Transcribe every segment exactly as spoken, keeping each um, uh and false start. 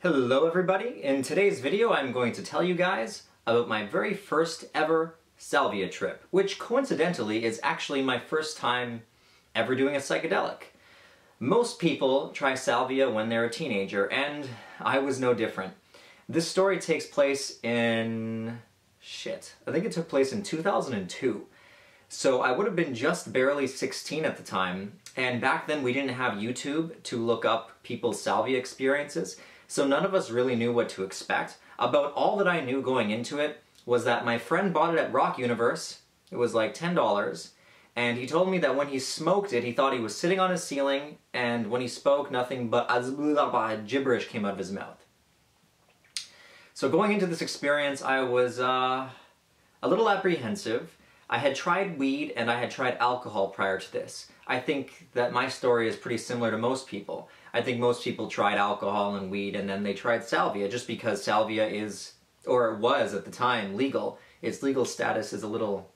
Hello everybody, in today's video I'm going to tell you guys about my very first ever salvia trip, which coincidentally is actually my first time ever doing a psychedelic. Most people try salvia when they're a teenager, and I was no different. This story takes place in... shit. I think it took place in two thousand two. So I would have been just barely sixteen at the time, and back then we didn't have YouTube to look up people's salvia experiences, so none of us really knew what to expect. About all that I knew going into it was that my friend bought it at Rock Universe, it was like ten dollars, and he told me that when he smoked it, he thought he was sitting on his ceiling, and when he spoke, nothing but gibberish came out of his mouth. So going into this experience, I was uh, a little apprehensive. I had tried weed and I had tried alcohol prior to this. I think that my story is pretty similar to most people. I think most people tried alcohol and weed and then they tried salvia just because salvia is, or it was at the time, legal. Its legal status is a little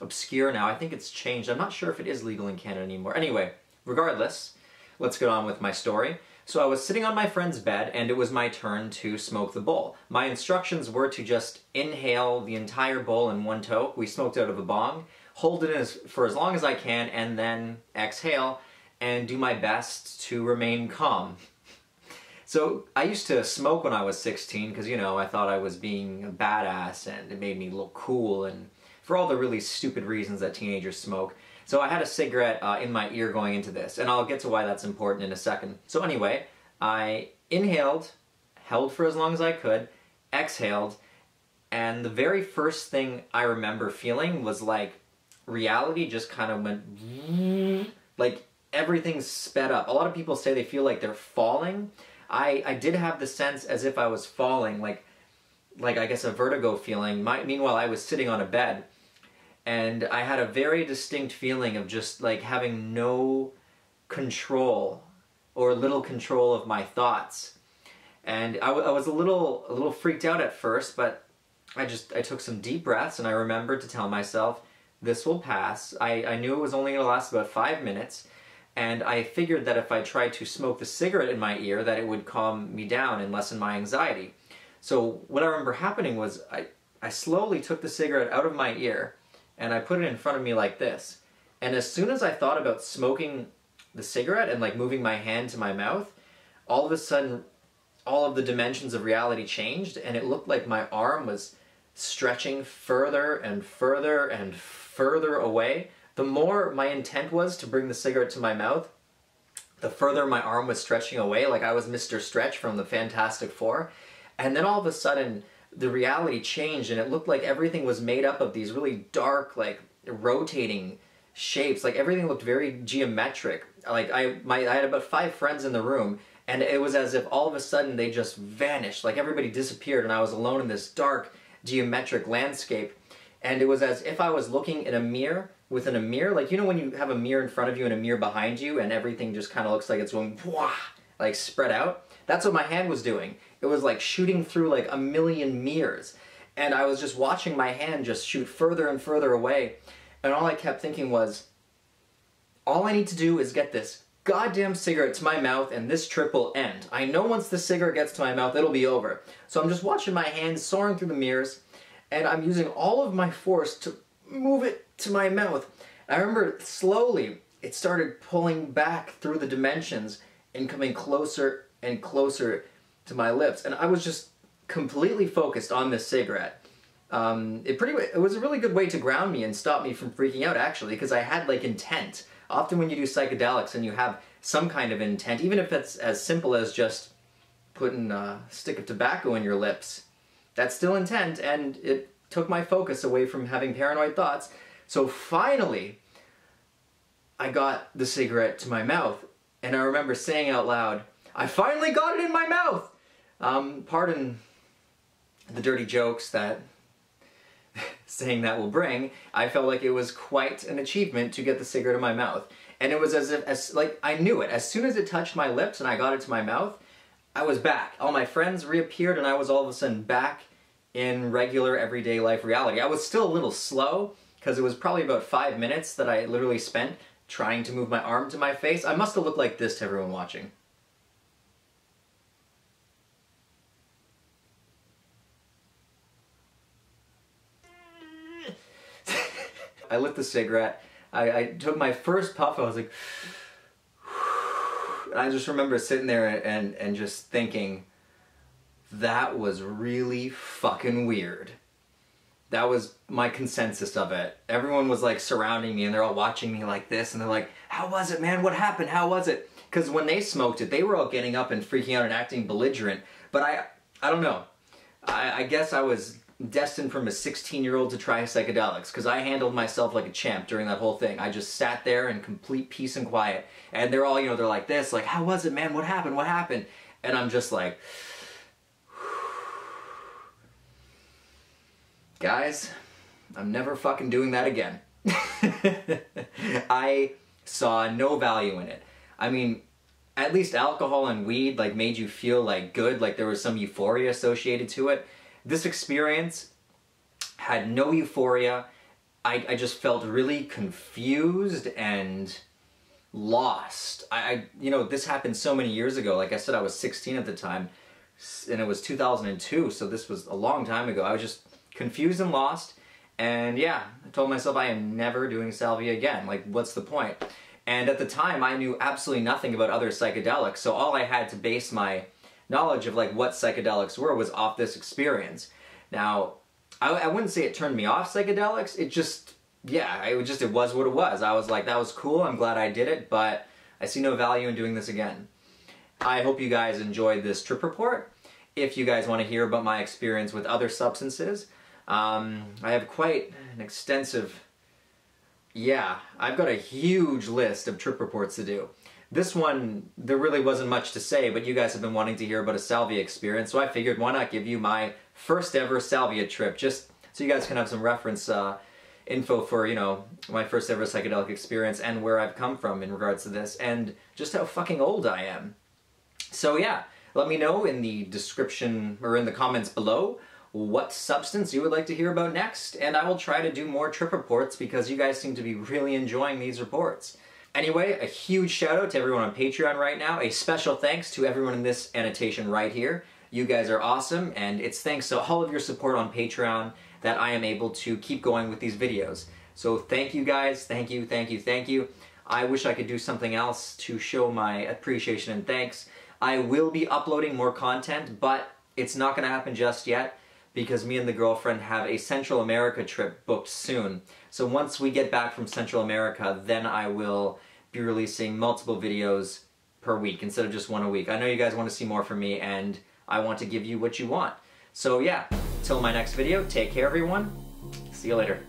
obscure now. I think it's changed. I'm not sure if it is legal in Canada anymore. Anyway, regardless, let's get on with my story. So I was sitting on my friend's bed and it was my turn to smoke the bowl. My instructions were to just inhale the entire bowl in one toke. We smoked out of a bong, hold it in as, for as long as I can, and then exhale and do my best to remain calm. So I used to smoke when I was sixteen because, you know, I thought I was being a badass and it made me look cool and for all the really stupid reasons that teenagers smoke. So I had a cigarette uh, in my ear going into this, and I'll get to why that's important in a second. So anyway, I inhaled, held for as long as I could, exhaled, and the very first thing I remember feeling was like reality just kind of went, like everything sped up. A lot of people say they feel like they're falling. I, I did have the sense as if I was falling, like, like I guess a vertigo feeling. My, meanwhile, I was sitting on a bed. And I had a very distinct feeling of just like having no control or little control of my thoughts. And I, w I was a little, a little freaked out at first, but I just, I took some deep breaths and I remembered to tell myself, this will pass. I, I knew it was only gonna last about five minutes. And I figured that if I tried to smoke the cigarette in my ear, that it would calm me down and lessen my anxiety. So what I remember happening was I, I slowly took the cigarette out of my ear and I put it in front of me like this. And as soon as I thought about smoking the cigarette and like moving my hand to my mouth, all of a sudden, all of the dimensions of reality changed and it looked like my arm was stretching further and further and further away. The more my intent was to bring the cigarette to my mouth, the further my arm was stretching away, like I was Mister Stretch from the Fantastic Four. And then all of a sudden, the reality changed and it looked like everything was made up of these really dark, like rotating shapes. Like everything looked very geometric. Like I, my, I had about five friends in the room and it was as if all of a sudden they just vanished. Like everybody disappeared and I was alone in this dark geometric landscape. And it was as if I was looking in a mirror within a mirror. Like, you know, when you have a mirror in front of you and a mirror behind you and everything just kind of looks like it's going wah, like spread out. That's what my hand was doing. It was like shooting through like a million mirrors. And I was just watching my hand just shoot further and further away. And all I kept thinking was, all I need to do is get this goddamn cigarette to my mouth and this trip will end. I know once the cigarette gets to my mouth, it'll be over. So I'm just watching my hand soaring through the mirrors and I'm using all of my force to move it to my mouth. And I remember slowly, it started pulling back through the dimensions and coming closer and closer to my lips. And I was just completely focused on this cigarette. Um, it, pretty, it was a really good way to ground me and stop me from freaking out, actually, because I had, like, intent. Often when you do psychedelics and you have some kind of intent, even if it's as simple as just putting a stick of tobacco in your lips, that's still intent, and it took my focus away from having paranoid thoughts. So finally, I got the cigarette to my mouth, and I remember saying out loud, I finally got it in my mouth! Um, pardon the dirty jokes that saying that will bring. I felt like it was quite an achievement to get the cigarette in my mouth. And it was as if, as, like, I knew it. As soon as it touched my lips and I got it to my mouth, I was back. All my friends reappeared and I was all of a sudden back in regular everyday life reality. I was still a little slow, because it was probably about five minutes that I literally spent trying to move my arm to my face. I must have looked like this to everyone watching. I lit the cigarette. I, I took my first puff. I was like, and I just remember sitting there and, and just thinking, that was really fucking weird. That was my consensus of it. Everyone was like surrounding me and they're all watching me like this and they're like, how was it, man? What happened? How was it? Because when they smoked it, they were all getting up and freaking out and acting belligerent. But I, I don't know. I, I guess I was destined from a sixteen-year-old to try psychedelics, because I handled myself like a champ during that whole thing. I just sat there in complete peace and quiet, and they're all, you know, they're like this, like, how was it, man? What happened? What happened? And I'm just like, guys, I'm never fucking doing that again. I saw no value in it. I mean, at least alcohol and weed, like, made you feel, like, good, like there was some euphoria associated to it. This experience had no euphoria. I, I just felt really confused and lost. I, I, you know, this happened so many years ago. Like I said, I was sixteen at the time, and it was two thousand two, so this was a long time ago. I was just confused and lost, and yeah, I told myself I am never doing salvia again. Like, what's the point? And at the time, I knew absolutely nothing about other psychedelics, so all I had to base my knowledge of like what psychedelics were was off this experience. Now, I, I wouldn't say it turned me off psychedelics, it just, yeah, it just, it was what it was. I was like, that was cool, I'm glad I did it, but I see no value in doing this again. I hope you guys enjoyed this trip report. If you guys want to hear about my experience with other substances, um, I have quite an extensive... Yeah, I've got a huge list of trip reports to do. This one, there really wasn't much to say, but you guys have been wanting to hear about a salvia experience, so I figured why not give you my first ever salvia trip, just so you guys can have some reference uh, info for, you know, my first ever psychedelic experience and where I've come from in regards to this, and just how fucking old I am. So yeah, let me know in the description, or in the comments below, what substance you would like to hear about next, and I will try to do more trip reports because you guys seem to be really enjoying these reports. Anyway, a huge shout out to everyone on Patreon right now. A special thanks to everyone in this annotation right here. You guys are awesome, and it's thanks to all of your support on Patreon that I am able to keep going with these videos. So thank you guys, thank you, thank you, thank you. I wish I could do something else to show my appreciation and thanks. I will be uploading more content, but it's not gonna happen just yet, because me and the girlfriend have a Central America trip booked soon. So once we get back from Central America, then I will be releasing multiple videos per week instead of just one a week. I know you guys want to see more from me, and I want to give you what you want. So yeah, till my next video, take care everyone. See you later.